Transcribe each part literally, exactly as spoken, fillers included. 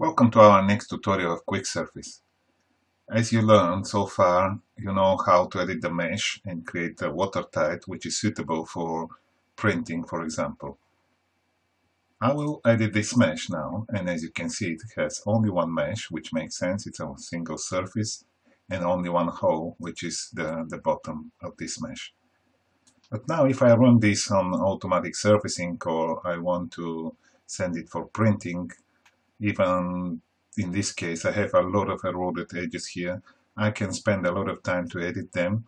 Welcome to our next tutorial of QuickSurface. As you learned so far, you know how to edit the mesh and create a watertight which is suitable for printing, for example. I will edit this mesh now, and as you can see it has only one mesh, which makes sense, it's a single surface, and only one hole, which is the, the bottom of this mesh. But now if I run this on automatic surfacing, or I want to send it for printing, even in this case I have a lot of eroded edges here. I can spend a lot of time to edit them,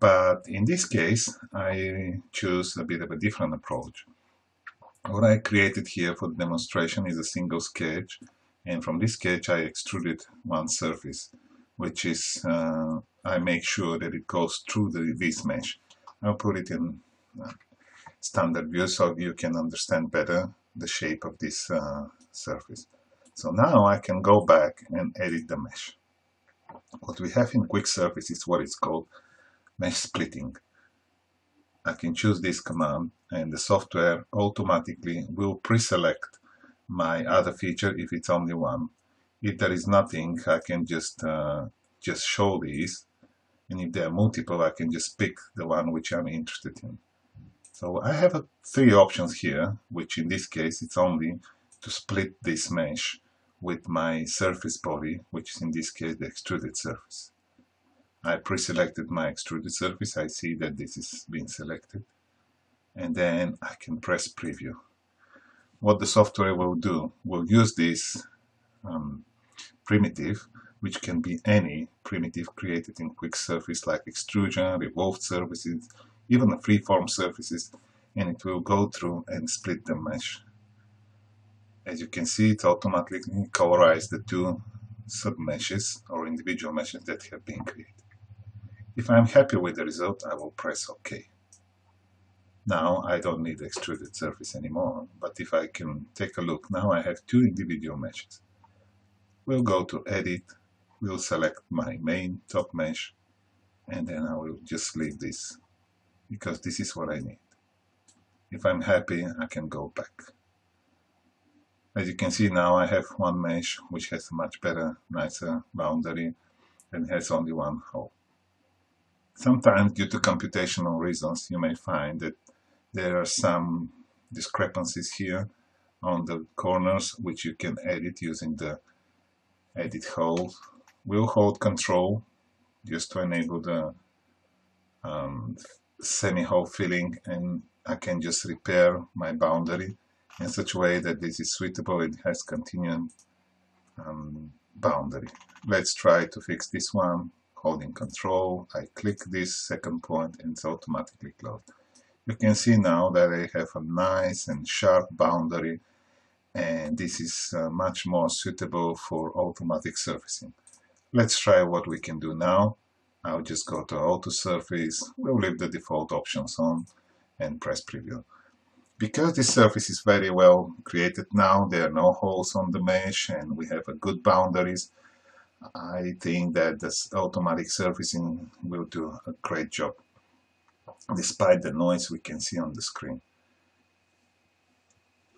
but in this case I choose a bit of a different approach. What I created here for the demonstration is a single sketch, and from this sketch I extruded one surface, which is, uh, I make sure that it goes through the, this mesh. I'll put it in uh, standard view so you can understand better the shape of this uh, surface. So now I can go back and edit the mesh. What we have in QuickSurface is what is called mesh splitting. I can choose this command and the software automatically will pre-select my other feature if it's only one. If there is nothing, I can just, uh, just show these, and if there are multiple I can just pick the one which I'm interested in. So I have uh, three options here, which in this case it's only to split this mesh with my surface body, which is in this case the extruded surface. I pre-selected my extruded surface, I see that this is being selected, and then I can press preview. What the software will do, will use this um, primitive, which can be any primitive created in QuickSurface, like extrusion, revolved surfaces, even the free-form surfaces, and it will go through and split the mesh. As you can see, it automatically colorizes the two sub-meshes or individual meshes that have been created. If I'm happy with the result, I will press OK. Now I don't need the extruded surface anymore, but if I can take a look, now I have two individual meshes. We'll go to Edit, we'll select my main top mesh, and then I will just leave this, because this is what I need. If I'm happy, I can go back. As you can see now, I have one mesh which has a much better, nicer boundary and has only one hole. Sometimes, due to computational reasons, you may find that there are some discrepancies here on the corners, which you can edit using the Edit Hold. We'll hold Control just to enable the um, semi-hole filling, and I can just repair my boundary in such a way that this is suitable, it has continuum um, boundary. Let's try to fix this one, holding Control, I click this second point and it's automatically closed. You can see now that I have a nice and sharp boundary, and this is uh, much more suitable for automatic surfacing. Let's try what we can do now. I'll just go to Auto Surface, we'll leave the default options on and press Preview. Because this surface is very well created now, there are no holes on the mesh and we have a good boundaries, I think that this automatic surfacing will do a great job, despite the noise we can see on the screen.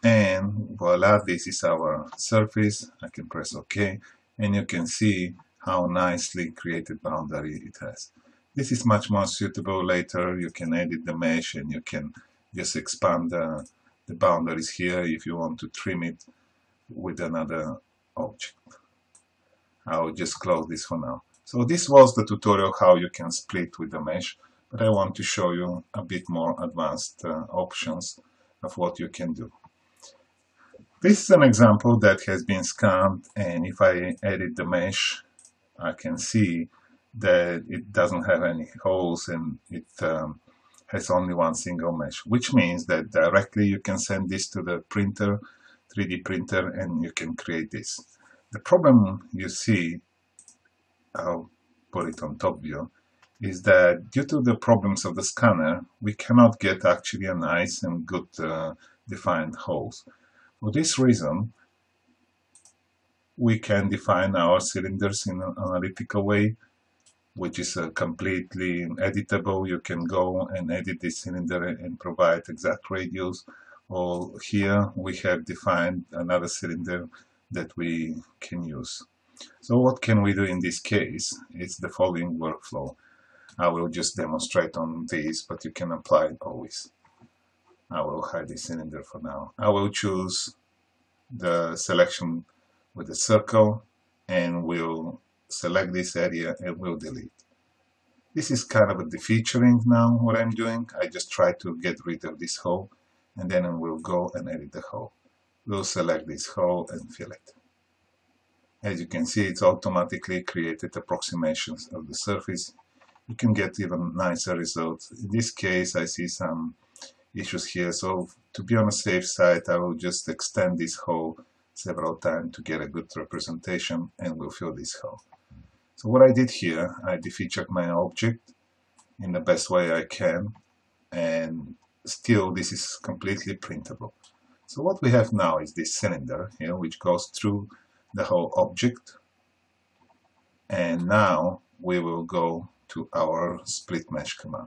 And voila, this is our surface, I can press OK, and you can see how nicely created boundary it has. This is much more suitable later, you can edit the mesh and you can just expand the, the boundaries here if you want to trim it with another object. I'll just close this for now. So this was the tutorial how you can split with the mesh, but I want to show you a bit more advanced uh, options of what you can do. This is an example that has been scanned, and if I edit the mesh, I can see that it doesn't have any holes and it um, has only one single mesh, which means that directly you can send this to the printer, three D printer, and you can create this. The problem you see, I'll put it on top view, is that due to the problems of the scanner, we cannot get actually a nice and good uh, defined holes. For this reason, we can define our cylinders in an analytical way, which is uh, completely editable. You can go and edit this cylinder and provide exact radius, or here we have defined another cylinder that we can use. So what can we do in this case? It's the following workflow. I will just demonstrate on this, but you can apply it always. I will hide the cylinder for now. I will choose the selection with the circle and will select this area and will delete. This is kind of a defeaturing now what I'm doing. I just try to get rid of this hole and then I will go and edit the hole. We'll select this hole and fill it. As you can see, it's automatically created approximations of the surface. You can get even nicer results. In this case, I see some issues here, so to be on a safe side, I will just extend this hole several times to get a good representation, and we'll fill this hole. So what I did here, I defeatured my object in the best way I can, and still this is completely printable. So what we have now is this cylinder here, which goes through the whole object, and now we will go to our split mesh command.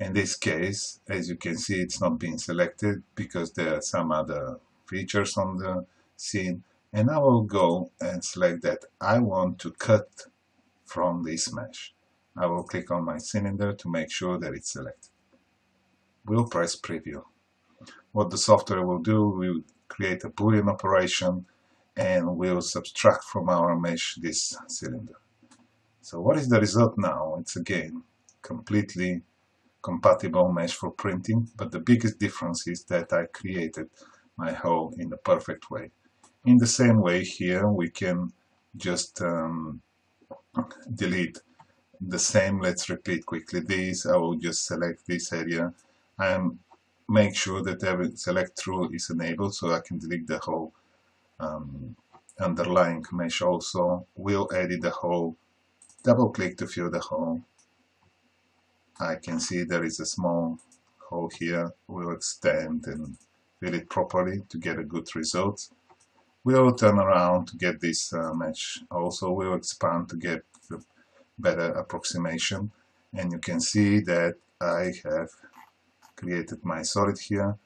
In this case, as you can see, it's not being selected because there are some other features on the scene, and I will go and select that I want to cut from this mesh. I will click on my cylinder to make sure that it's selected. We'll press preview. What the software will do, we'll create a Boolean operation and we'll subtract from our mesh this cylinder. So what is the result now? It's again completely compatible mesh for printing, but the biggest difference is that I created my hole in the perfect way. In the same way here, we can just um, delete the same. Let's repeat quickly this. I will just select this area and make sure that every select through is enabled so I can delete the whole um, underlying mesh also. We'll edit the hole, double click to fill the hole. I can see there is a small hole here. We'll extend and fill it properly to get a good result. We'll turn around to get this uh, mesh. Also, we'll expand to get a better approximation. And you can see that I have created my solid here.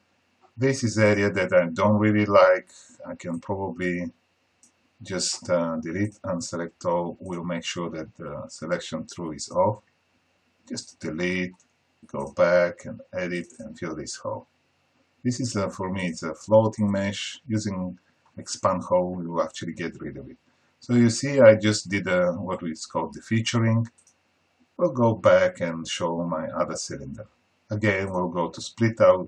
This is area that I don't really like. I can probably just uh, delete and select all. We'll make sure that the selection through is off. Just delete, go back and edit and fill this hole. This is a, for me it's a floating mesh. Using expand hole we will actually get rid of it. So you see I just did a, what is called defeaturing. We'll go back and show my other cylinder. Again we'll go to split out,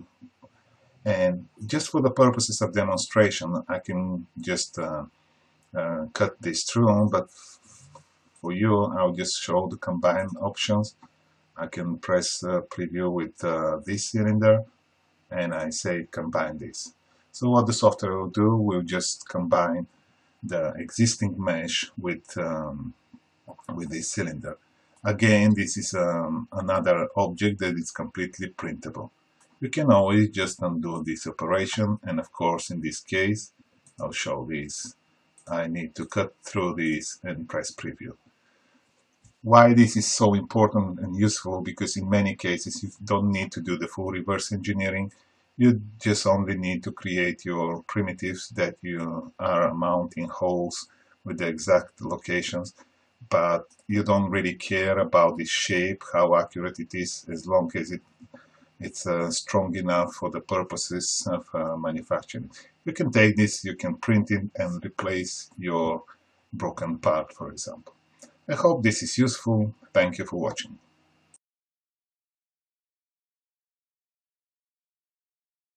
and just for the purposes of demonstration I can just uh, uh, cut this through, but for you I'll just show the combine options. I can press uh, preview with uh, this cylinder and I say combine this. So what the software will do, we'll just combine the existing mesh with, um, with this cylinder. Again, this is um, another object that is completely printable. You can always just undo this operation, and of course in this case, I'll show this. I need to cut through this and press preview. Why this is so important and useful, because in many cases you don't need to do the full reverse engineering. You just only need to create your primitives that you are mounting holes with the exact locations, but you don't really care about the shape, how accurate it is, as long as it, it's uh, strong enough for the purposes of uh, manufacturing. You can take this, you can print it and replace your broken part, for example. I hope this is useful. Thank you for watching.